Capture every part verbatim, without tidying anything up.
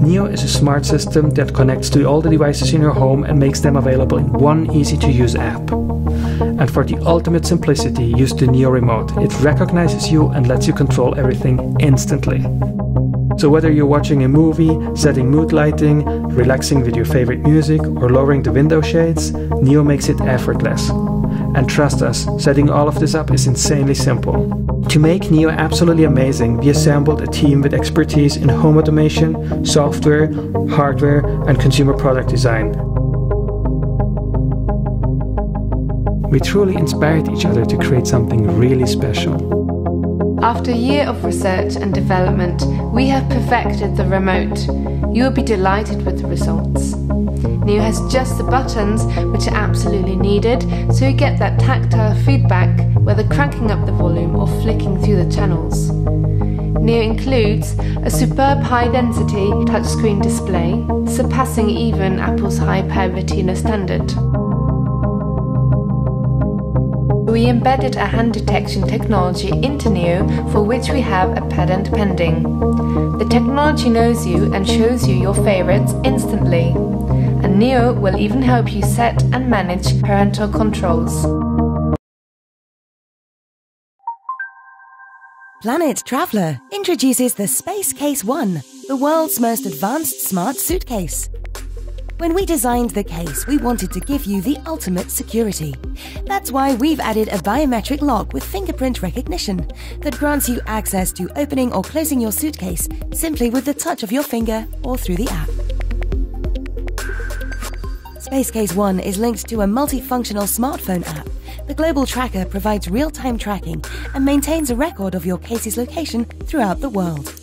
Neeo is a smart system that connects to all the devices in your home and makes them available in one easy-to-use app. And for the ultimate simplicity, use the Neeo remote. It recognizes you and lets you control everything instantly. So whether you're watching a movie, setting mood lighting, relaxing with your favorite music, or lowering the window shades, Neeo makes it effortless. And trust us, setting all of this up is insanely simple. To make Neeo absolutely amazing, we assembled a team with expertise in home automation, software, hardware, and consumer product design. We truly inspired each other to create something really special. After a year of research and development, we have perfected the remote. You will be delighted with the results. Neeo has just the buttons, which are absolutely needed, so you get that tactile feedback, whether cranking up the volume or flicking through the channels. Neeo includes a superb high-density touchscreen display, surpassing even Apple's high-pair Retina standard. We embedded a hand detection technology into Neeo, for which we have a patent pending. The technology knows you and shows you your favorites instantly. And Neeo will even help you set and manage parental controls. Planet Traveler introduces the Space Case One, the world's most advanced smart suitcase. When we designed the case, we wanted to give you the ultimate security. That's why we've added a biometric lock with fingerprint recognition that grants you access to opening or closing your suitcase simply with the touch of your finger or through the app. Space Case One is linked to a multifunctional smartphone app. The global tracker provides real-time tracking and maintains a record of your case's location throughout the world.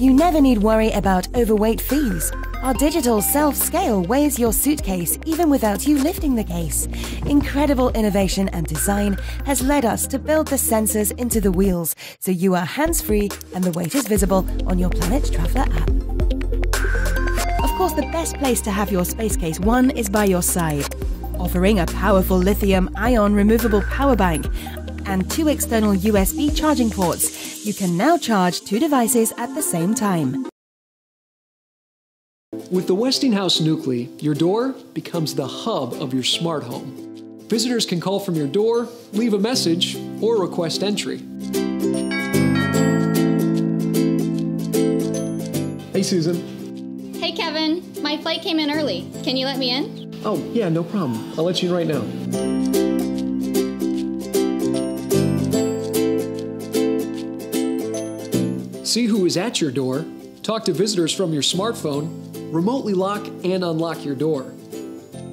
You never need worry about overweight fees. Our digital self-scale weighs your suitcase even without you lifting the case. Incredible innovation and design has led us to build the sensors into the wheels, so you are hands-free and the weight is visible on your Planet Traveler app. Of course, the best place to have your Space Case One is by your side, offering a powerful lithium-ion removable power bank and two external U S B charging ports. You can now charge two devices at the same time. With the Westinghouse Nucli, your door becomes the hub of your smart home. Visitors can call from your door, leave a message, or request entry. Hey, Susan. Hey, Kevin. My flight came in early. Can you let me in? Oh, yeah, no problem. I'll let you in right now. See who is at your door, talk to visitors from your smartphone, remotely lock and unlock your door.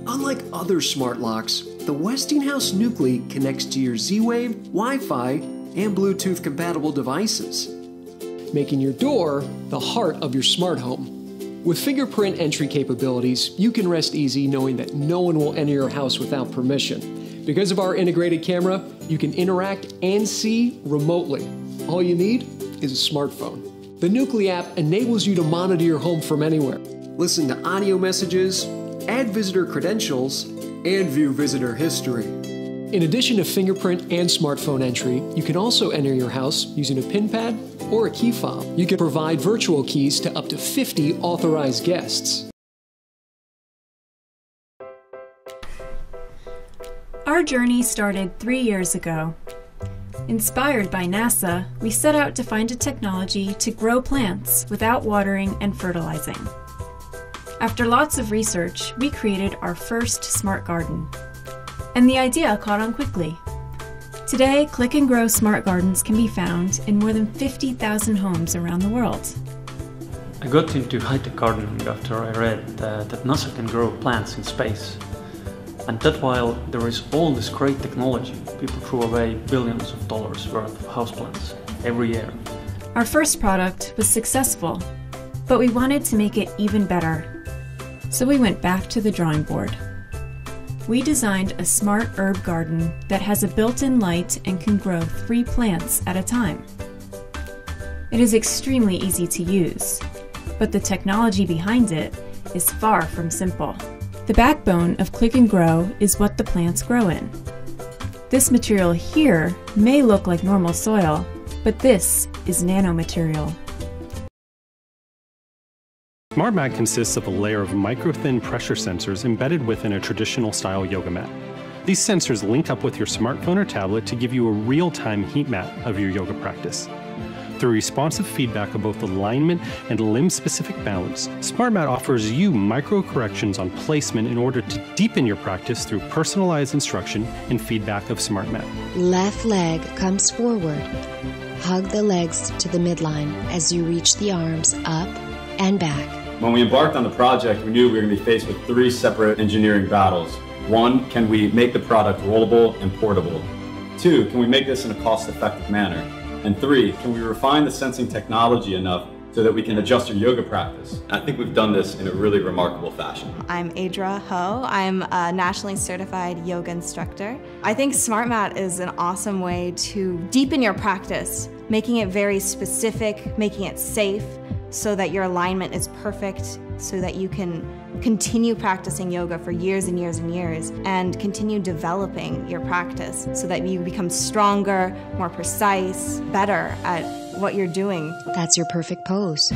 Unlike other smart locks, the Westinghouse Nucli connects to your Z-Wave, Wi-Fi, and Bluetooth-compatible devices, making your door the heart of your smart home. With fingerprint entry capabilities, you can rest easy knowing that no one will enter your house without permission. Because of our integrated camera, you can interact and see remotely. All you need is a smartphone. The Nucli app enables you to monitor your home from anywhere. Listen to audio messages, add visitor credentials, and view visitor history. In addition to fingerprint and smartphone entry, you can also enter your house using a pin pad or a key fob. You can provide virtual keys to up to fifty authorized guests. Our journey started three years ago. Inspired by NASA, we set out to find a technology to grow plants without watering and fertilizing. After lots of research, we created our first smart garden. And the idea caught on quickly. Today, Click and Grow smart gardens can be found in more than fifty thousand homes around the world. I got into high-tech gardening after I read uh, that NASA can grow plants in space. And that while there is all this great technology, people threw away billions of dollars worth of houseplants every year. Our first product was successful, but we wanted to make it even better. So we went back to the drawing board. We designed a smart herb garden that has a built-in light and can grow three plants at a time. It is extremely easy to use, but the technology behind it is far from simple. The backbone of Click and Grow is what the plants grow in. This material here may look like normal soil, but this is nanomaterial. SmartMat consists of a layer of micro-thin pressure sensors embedded within a traditional style yoga mat. These sensors link up with your smartphone or tablet to give you a real-time heat map of your yoga practice. Through responsive feedback of both alignment and limb-specific balance, SmartMat offers you micro-corrections on placement in order to deepen your practice through personalized instruction and feedback of SmartMat. Left leg comes forward. Hug the legs to the midline as you reach the arms up and back. When we embarked on the project, we knew we were going to be faced with three separate engineering battles. One, can we make the product rollable and portable? Two, can we make this in a cost-effective manner? And three, can we refine the sensing technology enough so that we can adjust your yoga practice? I think we've done this in a really remarkable fashion. I'm Adra Ho. I'm a nationally certified yoga instructor. I think SmartMat is an awesome way to deepen your practice, making it very specific, making it safe, so that your alignment is perfect, so that you can continue practicing yoga for years and years and years, and continue developing your practice so that you become stronger, more precise, better at what you're doing. That's your perfect pose.